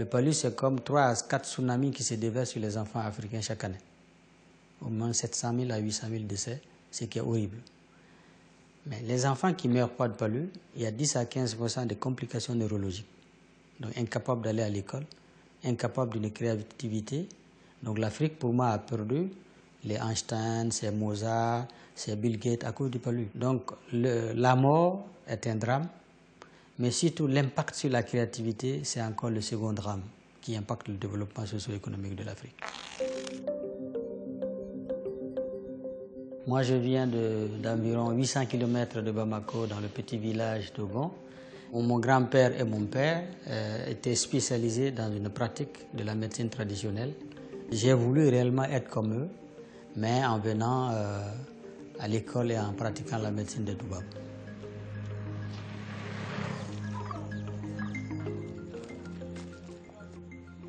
Le palu, c'est comme 3 à 4 tsunamis qui se déversent sur les enfants africains chaque année. Au moins 700 000 à 800 000 décès, ce qui est horrible. Mais les enfants qui ne meurent pas de palu, il y a 10 à 15% de complications neurologiques. Donc incapables d'aller à l'école, incapables d'une créativité. Donc l'Afrique, pour moi, a perdu les Einstein, c'est Mozart, c'est Bill Gates à cause du palu. Donc la mort est un drame, mais surtout l'impact sur la créativité, c'est encore le second drame qui impacte le développement socio-économique de l'Afrique. Moi, je viens d'environ 800 km de Bamako, dans le petit village Dogon, où mon grand-père et mon père étaient spécialisés dans une pratique de la médecine traditionnelle. J'ai voulu réellement être comme eux, mais en venant à l'école et en pratiquant la médecine de Toubab.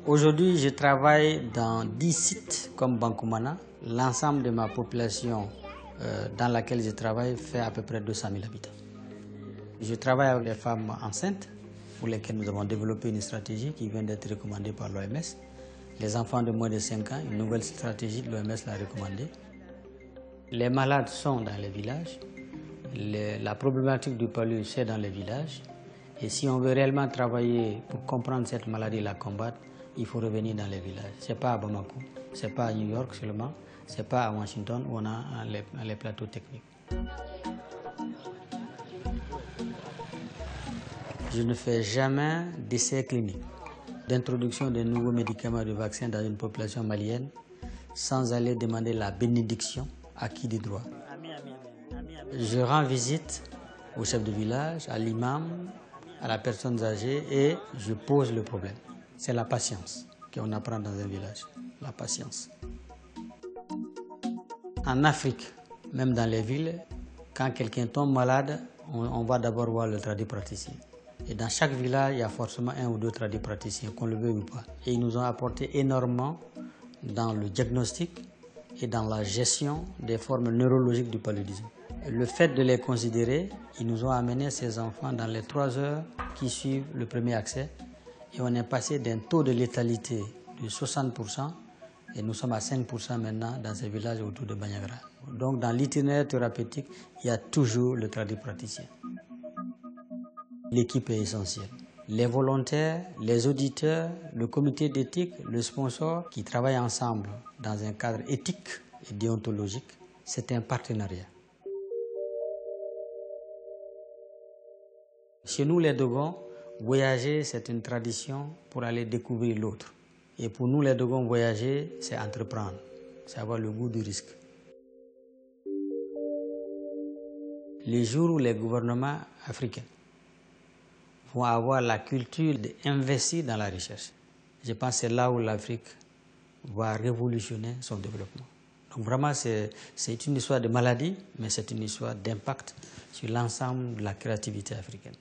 Aujourd'hui, je travaille dans 10 sites comme Bancoumana. L'ensemble de ma population dans laquelle je travaille fait à peu près 200 000 habitants. Je travaille avec les femmes enceintes, pour lesquelles nous avons développé une stratégie qui vient d'être recommandée par l'OMS. Les enfants de moins de 5 ans, une nouvelle stratégie de l'OMS l'a recommandée. Les malades sont dans les villages. La problématique du palu, c'est dans les villages. Et si on veut réellement travailler pour comprendre cette maladie et la combattre, il faut revenir dans les villages. Ce n'est pas à Bamako, ce n'est pas à New York seulement, ce n'est pas à Washington où on a les plateaux techniques. Je ne fais jamais d'essais cliniques, d'introduction de nouveaux médicaments de vaccins dans une population malienne sans aller demander la bénédiction à qui de droit. Je rends visite au chef de village, à l'imam, à la personne âgée et je pose le problème. C'est la patience qu'on apprend dans un village, la patience. En Afrique, même dans les villes, quand quelqu'un tombe malade, on va d'abord voir le tradipraticien. Et dans chaque village, il y a forcément un ou deux tradipraticiens, qu'on le veuille ou pas. Et ils nous ont apporté énormément dans le diagnostic et dans la gestion des formes neurologiques du paludisme. Le fait de les considérer, ils nous ont amené ces enfants dans les 3 heures qui suivent le premier accès. Et on est passé d'un taux de létalité de 60% et nous sommes à 5% maintenant dans ces villages autour de Bandiagara. Donc dans l'itinéraire thérapeutique, il y a toujours le tradipraticien. L'équipe est essentielle. Les volontaires, les auditeurs, le comité d'éthique, le sponsor qui travaillent ensemble dans un cadre éthique et déontologique, c'est un partenariat. Chez nous, les Dogons, voyager, c'est une tradition pour aller découvrir l'autre. Et pour nous, les Dogons, voyager, c'est entreprendre, c'est avoir le goût du risque. Les jours où les gouvernements africains vont avoir la culture d'investir dans la recherche, je pense que c'est là où l'Afrique va révolutionner son développement. Donc vraiment, c'est une histoire de maladie, mais c'est une histoire d'impact sur l'ensemble de la créativité africaine.